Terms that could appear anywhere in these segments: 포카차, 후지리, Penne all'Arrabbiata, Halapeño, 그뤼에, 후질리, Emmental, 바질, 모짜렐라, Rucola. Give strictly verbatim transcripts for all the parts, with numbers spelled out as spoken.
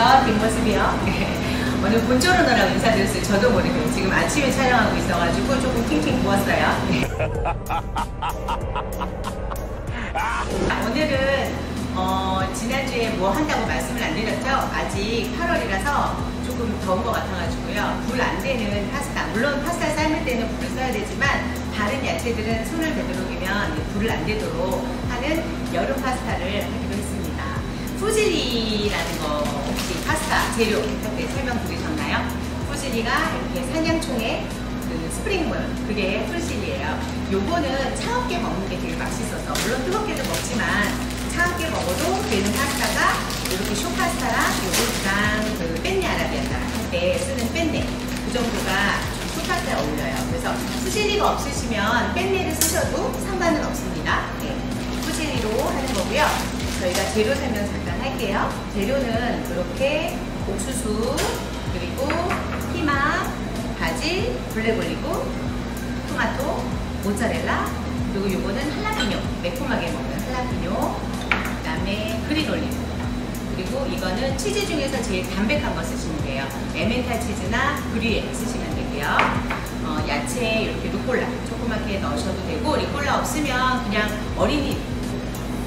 먼저 뒷모습이요. 오늘 모쪼로너라고 인사드렸어요. 저도 모르고 지금 아침에 촬영하고 있어가지고 조금 킹킹 부었어요. 오늘은 어, 지난주에 뭐 한다고 말씀을 안 드렸죠? 아직 팔월이라서 조금 더운 것 같아가지고요. 불 안 되는 파스타, 물론 파스타 삶을 때는 불을 써야 되지만 다른 야채들은 손을 되도록이면 불을 안 되도록 하는 여름 파스타를 하기로 했습니다. 후지리라는 거 혹시 파스타 재료 그때 설명 드리셨나요? 후지리가 이렇게 사냥총의 그 스프링 물, 그게 후지리예요. 요거는 차갑게 먹는 게 되게 맛있어서, 물론 뜨겁게도 먹지만 차갑게 먹어도 되는 파스타가 이렇게 쇼파스타랑 요거랑 그 펜네 아라비아타 할 때 쓰는 펜네, 그 정도가 파스타에 어울려요. 그래서 후질리가 없으시면 펜네를 쓰셔도 상관은 없습니다. 네, 후질리로 하는 거고요. 저희가 재료 설명 잠깐 할게요. 재료는 이렇게 옥수수, 그리고 피망, 바질, 블랙 올리고, 토마토, 모짜렐라, 그리고 요거는 할라피뇨, 매콤하게 먹는 할라피뇨, 그 다음에 그린 올리고, 그리고 이거는 치즈 중에서 제일 담백한 거 쓰시면 돼요. 에멘탈 치즈나 그리에 쓰시면 되고요. 어, 야채에 이렇게 루꼴라 조그맣게 넣으셔도 되고, 루꼴라 없으면 그냥 어린이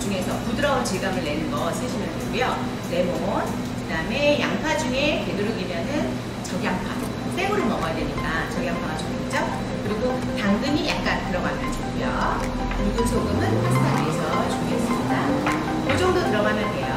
중에서 부드러운 질감을 내는 거 쓰시면 되고요. 레몬, 그 다음에 양파 중에 되도록이면은 적양파, 생으로 먹어야 되니까 적양파가 좋겠죠? 그리고 당근이 약간 들어가면 좋고요. 굵은 소금은 파스타 위에서 준비했습니다. 이 정도 들어가면 돼요.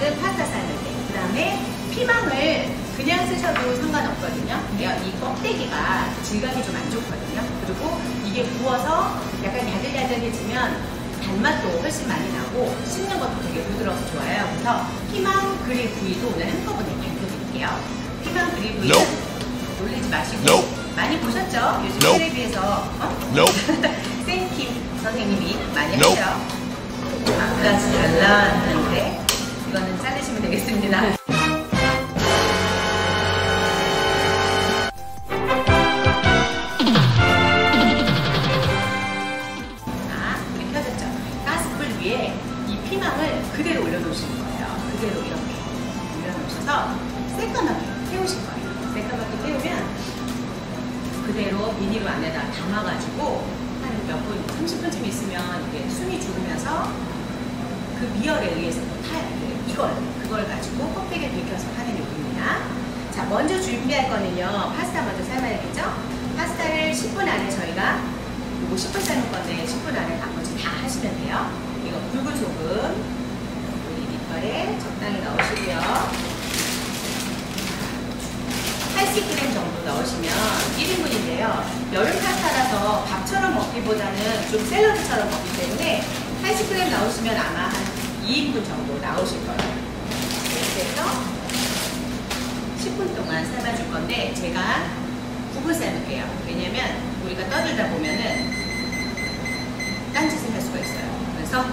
파스타 삶을 때, 그 다음에 피망을 그냥 쓰셔도 상관없거든요. 근데 이 껍데기가 질감이 좀 안 좋거든요. 그리고 이게 구워서 약간 야들야들해지면 단맛도 훨씬 많이 나고 씹는 것도 되게 부드러워서 좋아요. 그래서 피망 그릴 구이도 오늘 한꺼번에 발표드릴게요. 피망 그릴 구이는 no. 놀리지 마시고 no. 많이 보셨죠? 요즘 no. 텔레비에서 어? no. 쌤킴 선생님이 많이 no. 하죠. 아까 잘라왔는데 이거는 자르시면 되겠습니다. 아, 불이 켜졌죠? 가스불 위에 이 피망을 그대로 올려놓으시는 거예요. 그대로 이렇게 올려놓으셔서 새까맣게 태우실 거예요. 새까맣게 태우면 그대로 비닐 안에다 담아가지고 한 몇 분, 삼십 분쯤 있으면 이게 숨이 죽으면서 그 미열에 의해서 타요. 이걸, 그걸 가지고 껍데기를 벗겨서 하는 요리입니다. 자, 먼저 준비할 거는요, 파스타 먼저 삶아야겠죠? 파스타를 십 분 안에 저희가, 이거 십 분 삶을 건데 십 분 안에 나머지 다 하시면 돼요. 이거 굵은 소금, 우리 밑털에 적당히 넣으시고요. 팔십 그램 정도 넣으시면 일 인분인데요. 여름 파스타라서 밥처럼 먹기보다는 좀 샐러드처럼 먹기 때문에 팔십 그램 넣으시면 아마 한 이 인분 정도 나오실 거예요. 이렇게 해서 십 분 동안 삶아줄 건데 제가 국을 삶을게요. 왜냐면 우리가 떠들다 보면은 딴짓을 할 수가 있어요. 그래서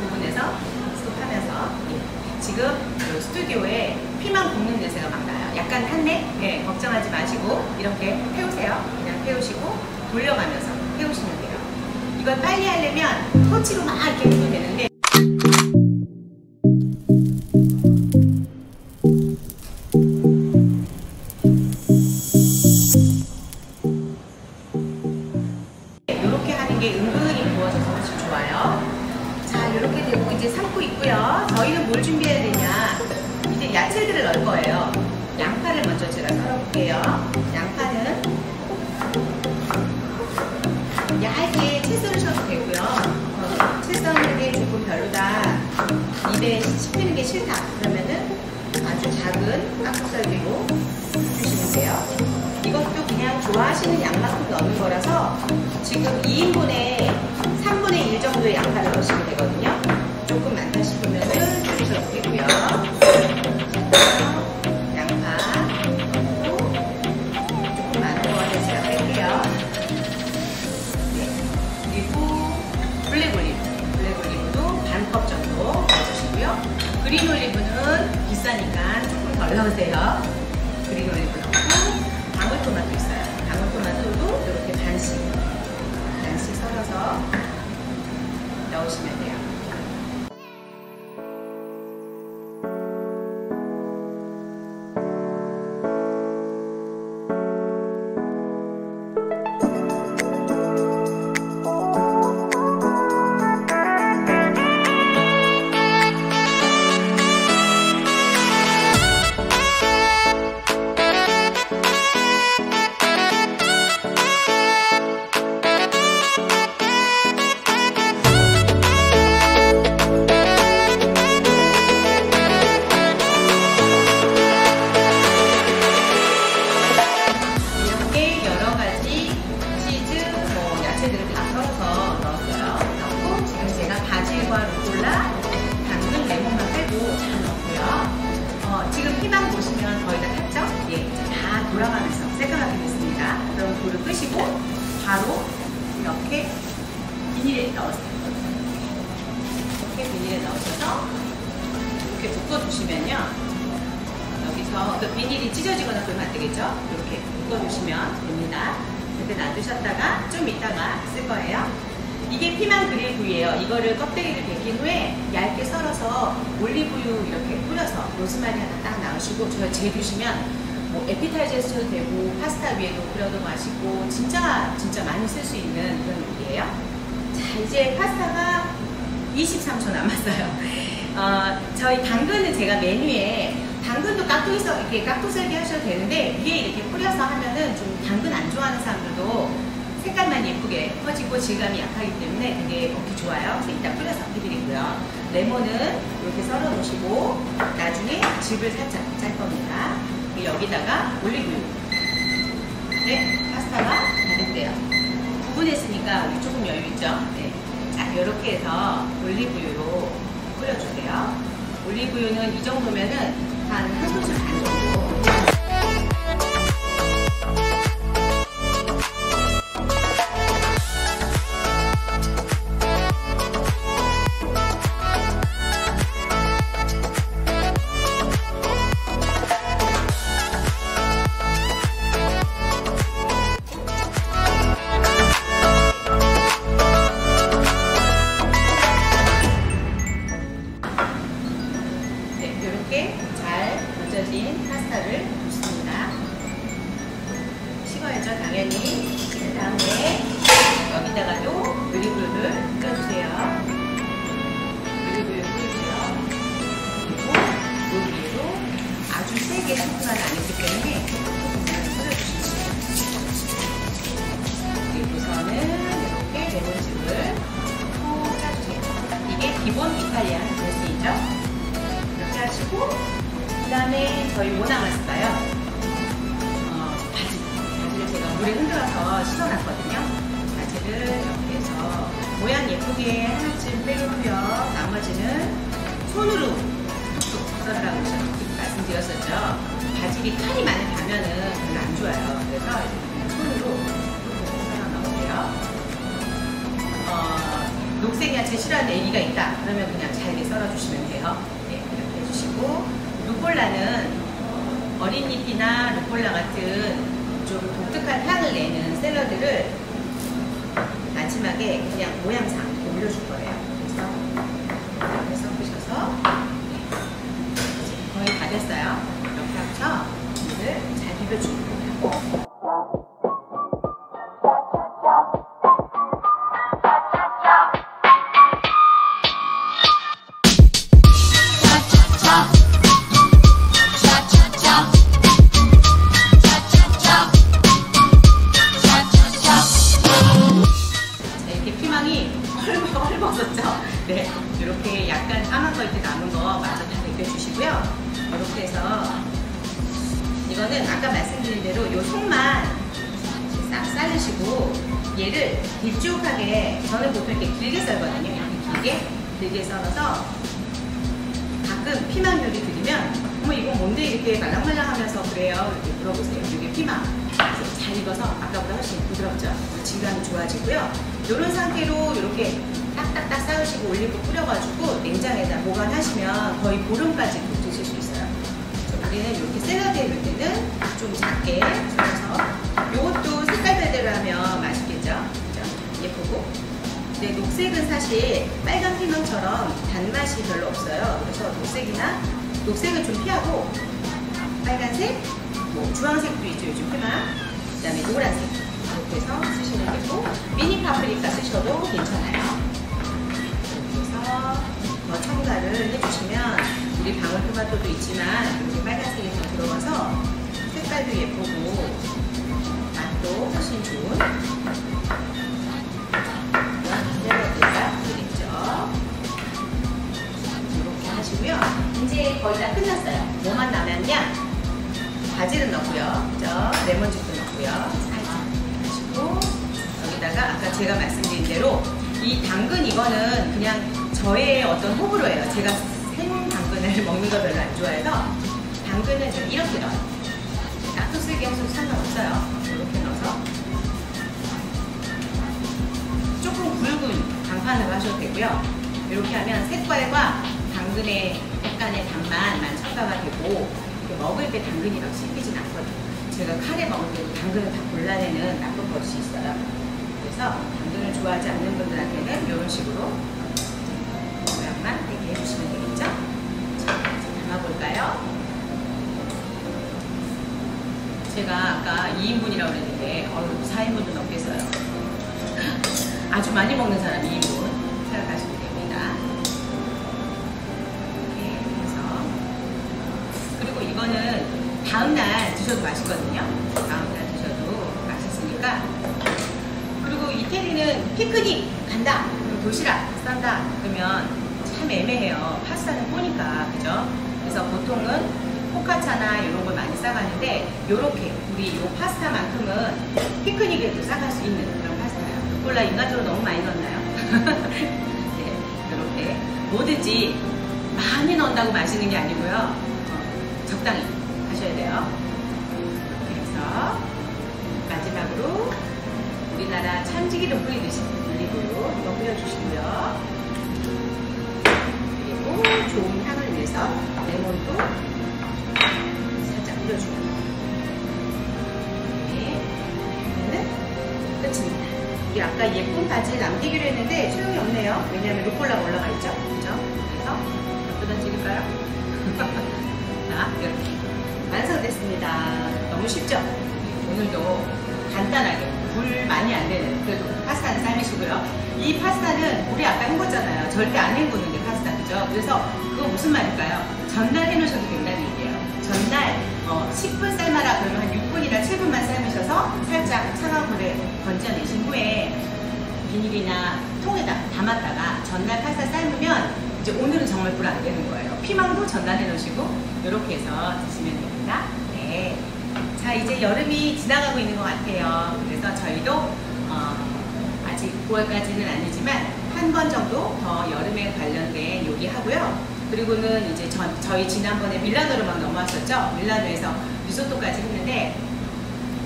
구분해서 스톱하면서, 예. 지금 그 스튜디오에 피만 굽는 냄새가 막 나요. 약간 탄내? 예, 걱정하지 마시고 이렇게 태우세요. 그냥 해오시고 돌려가면서 해오시면 돼요. 이걸 빨리 하려면 터치로 막 이렇게 해도 되는데 이렇게 하는 게 은근히 부어져서 훨씬 좋아요. 자, 이렇게 되고 이제 삶고 있고요. 저희는 뭘 준비해야 되냐? 이제 야채들을 넣을 거예요. 양파를 먼저 제가 썰어볼게요. 양파는 얇게 채 썰으셔도 되고요. 어, 채 썰는 게 조금 별로다, 입에 씹히는 게 싫다 그러면은 아주 작은 깍둑썰기로 해주시면 돼요. 이것도 그냥 좋아하시는 양만큼 넣는 거라서 지금 이 인분에 삼분의 일 정도의 양파를 넣으시면 되거든요. 조금 많다 싶으면은 줄이셔도 되고요. 그린 올리브는 비싸니까 조금 덜 넣으세요. 그린 올리브 넣고 방울토마토 있어요. 방울토마토도 이렇게 반씩 반씩 썰어서 넣으시면 돼요. 바질과 루콜라, 당근, 레몬만 빼고 다 넣었고요. 어, 지금 피망 보시면 거의 다 탔죠? 예, 다 돌아가면서 새까맣게 됐습니다. 그럼 불을 끄시고 바로 이렇게 비닐에 넣으세요. 이렇게 비닐에 넣으셔서 이렇게 묶어주시면요. 여기서 그 비닐이 찢어지거나 그러면 안 되겠죠? 이렇게 묶어주시면 됩니다. 그때 놔두셨다가 좀 이따가 쓸 거예요. 이게 피망 그릴구이예요. 이거를 껍데기를 벗긴 후에 얇게 썰어서 올리브유 이렇게 뿌려서 로스마리 하나 딱 넣으시고 저 재주시면 뭐 에피타이저에 써도 되고 파스타 위에도 뿌려도 맛있고 진짜 진짜 많이 쓸 수 있는 그런 요리예요. 자, 이제 파스타가 이십삼 초 남았어요. 어, 저희 당근은 제가 메뉴에 당근도 깍두기서 이렇게 깍두썰기 하셔도 되는데 위에 이렇게 뿌려서 하면은 좀 당근 안 좋아하는 사람들도 색깔만 예쁘게 퍼지고 질감이 약하기 때문에 되게 먹기 좋아요. 그래서 이따 뿌려서 해드리고요. 레몬은 이렇게 썰어 놓으시고 나중에 즙을 살짝 짤 겁니다. 여기다가 올리브유. 네, 파스타가 다 됐대요. 구분했으니까 우리 조금 여유 있죠? 네. 자, 이렇게 해서 올리브유로 뿌려주세요. 올리브유는 이 정도면은 한 한 소스 반 정도. 잘 얹어진 파스타를 넣습니다. 식어야죠, 당연히. 그 다음에 여기다가도 올리브유를 뿌려주세요. 올리브유를 뿌려주세요. 그리고 여기에도 아주 세게 소금만 안 했기 때문에 소금을 뿌려주시고요. 그리고서는 이렇게 레몬즙을 푹 짜주세요. 이게 기본 이탈리안 드레싱이죠. 하시고 그 다음에 저희 뭐 남았을까요? 어, 바질. 바질을 제가 물에 흔들어서 씻어놨거든요. 바질을 이렇게 해서 모양 예쁘게 하나쯤 빼고요. 나머지는 손으로 툭툭 썰으라고 제가 말씀드렸었죠. 바질이 칼이 많이 가면은 별로 안 좋아요. 그래서 그냥 손으로 썰어 넣으세요. 어, 녹색 야채 싫어하는 애기가 있다 그러면 그냥 잘게 썰어주시면 돼요. 루꼴라는 어린잎이나 루꼴라 같은 좀 독특한 향을 내는 샐러드를 마지막에 그냥 모양상 올려줄 거예요. 그래서 이렇게 섞으셔서 거의 다 됐어요. 이렇게 해서 물을 잘 비벼주는 거예요. 네, 이렇게 약간 까만 거 이렇게 남은 거 마저 다 벗겨주시고요. 이렇게 해서 이거는 아까 말씀드린 대로 요 속만 싹 싸주시고 얘를 길쭉하게, 저는 보통 이렇게 길게 썰거든요. 이렇게 길게 길게 썰어서 가끔 피망 요리 드리면 어머 이건 뭔데 이렇게 말랑말랑하면서 그래요 이렇게 물어보세요. 이게 피망 잘 익어서 아까보다 훨씬 부드럽죠. 질감이 좋아지고요. 이런 상태로 이렇게 딱딱딱 싸우시고 올리고 뿌려가지고 냉장에다 보관하시면 거의 보름까지 드실 수 있어요. 우리는 이렇게 샐러드에 넣을 때는 좀 작게 썰어서, 요것도 색깔 배대로 하면 맛있겠죠? 그렇죠? 예쁘고. 근데 녹색은 사실 빨간 피망처럼 단맛이 별로 없어요. 그래서 녹색이나 녹색은 좀 피하고 빨간색, 뭐 주황색도 있죠 요즘 피망, 그 다음에 노란색 이렇게 해서 쓰시면 되고 미니 파프리카 쓰셔도 괜찮아요. 더 첨가를 해주시면 우리 방울토마토도 있지만 이렇게 빨간색이 더 들어가서 색깔도 예쁘고 맛도 훨씬 좋은 샐러드가 되겠죠. 이렇게 하시고요. 이제 거의 다 끝났어요. 뭐만 남았냐? 바질은 넣고요, 그죠? 레몬즙도 넣고요. 살짝 하시고 여기다가 아까 제가 말씀드린 대로 이 당근, 이거는 그냥 저의 어떤 호불호예요. 제가 생 당근을 먹는 걸 별로 안 좋아해서 당근은 좀 이렇게 넣어요. 약도 쓰기 없어도 상관없어요. 이렇게 넣어서 조금 굵은 강판으로 하셔도 되고요. 이렇게 하면 색깔과 당근의 약간의 단맛만 첨가가 되고 먹을 때 당근이 막 씹히진 않거든요. 제가 카레 먹을 때도 당근을 다 골라내는 나쁜 버릇이 있어요. 그래서 당근을 좋아하지 않는 분들한테는 이런 식으로 되게 해주시면 되겠죠? 자, 이제 담아볼까요? 제가 아까 이 인분이라고 그랬는데, 어우, 사 인분도 넘겠어요. 아주 많이 먹는 사람 이 인분 생각하시면 됩니다. 이렇게 해서. 그리고 이거는 다음날 드셔도 맛있거든요. 다음날 드셔도 맛있으니까. 그리고 이태리는 피크닉 간다, 그럼 도시락 싼다, 그러면 참 애매해요. 파스타는 꼬니까, 그죠? 그래서 보통은 포카차나 이런 걸 많이 싸가는데, 요렇게 우리 요 파스타만큼은 피크닉에도 싸갈 수 있는 그런 파스타예요. 루꼴라 인간적으로 너무 많이 넣었나요? 네, 요렇게 뭐든지 많이 넣는다고 마시는 게 아니고요, 어, 적당히 하셔야 돼요. 이렇게 해서 마지막으로 우리나라 참지기름 뿌리듯이 올리브유 이거 뿌려주시고요. 좋은 향을 위해서 레몬도 살짝 뿌려주면 이렇게 하면 끝입니다. 이게 아까 예쁜 바질 남기기로 했는데 소용이 없네요. 왜냐하면 루꼴라가 올라가 있죠, 그죠? 그래서 몇분 드릴까요? 자, 이렇게 완성됐습니다. 너무 쉽죠? 오늘도 간단하게 물 많이 안 내는, 그래도 파스타는 삶으시고요. 이 파스타는 우리 아까 헹궜잖아요. 절대 안 헹구는 게 파스타, 그죠? 그래서 그거 무슨 말일까요? 전날해 놓으셔도 된다는 얘기예요. 전날 어, 십 분 삶아라 그러면 한 육 분이나 칠 분만 삶으셔서 살짝 차가운 물에 건져내신 후에 비닐이나 통에다 담았다가 전날 파스타 삶으면 이제 오늘은 정말 불 안 되는 거예요. 피망도 전날해 놓으시고 이렇게 해서 드시면 됩니다. 네. 자, 이제 여름이 지나가고 있는 것 같아요. 그래서 저희도 어, 아직 구월까지는 아니지만 한 번 정도 더 여름에 관련된 요리하고요. 그리고는 이제 전, 저희 지난번에 밀라노로 막 넘어왔었죠. 밀라노에서 리소토까지 했는데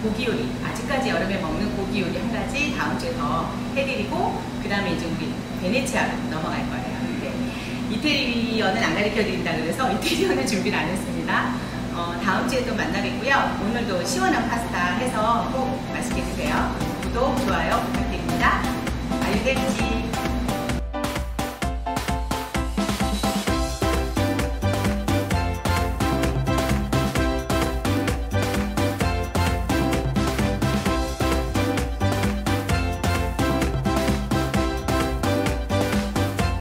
고기 요리, 아직까지 여름에 먹는 고기 요리 한 가지 다음 주에 더 해드리고, 그 다음에 이제 우리 베네치아로 넘어갈 거예요. 네. 이태리어는 안 가르쳐드린다 그래서 이태리어는 준비를 안 했습니다. 어, 다음 주에 또 만나겠고요. 오늘도 시원한 파스타 해서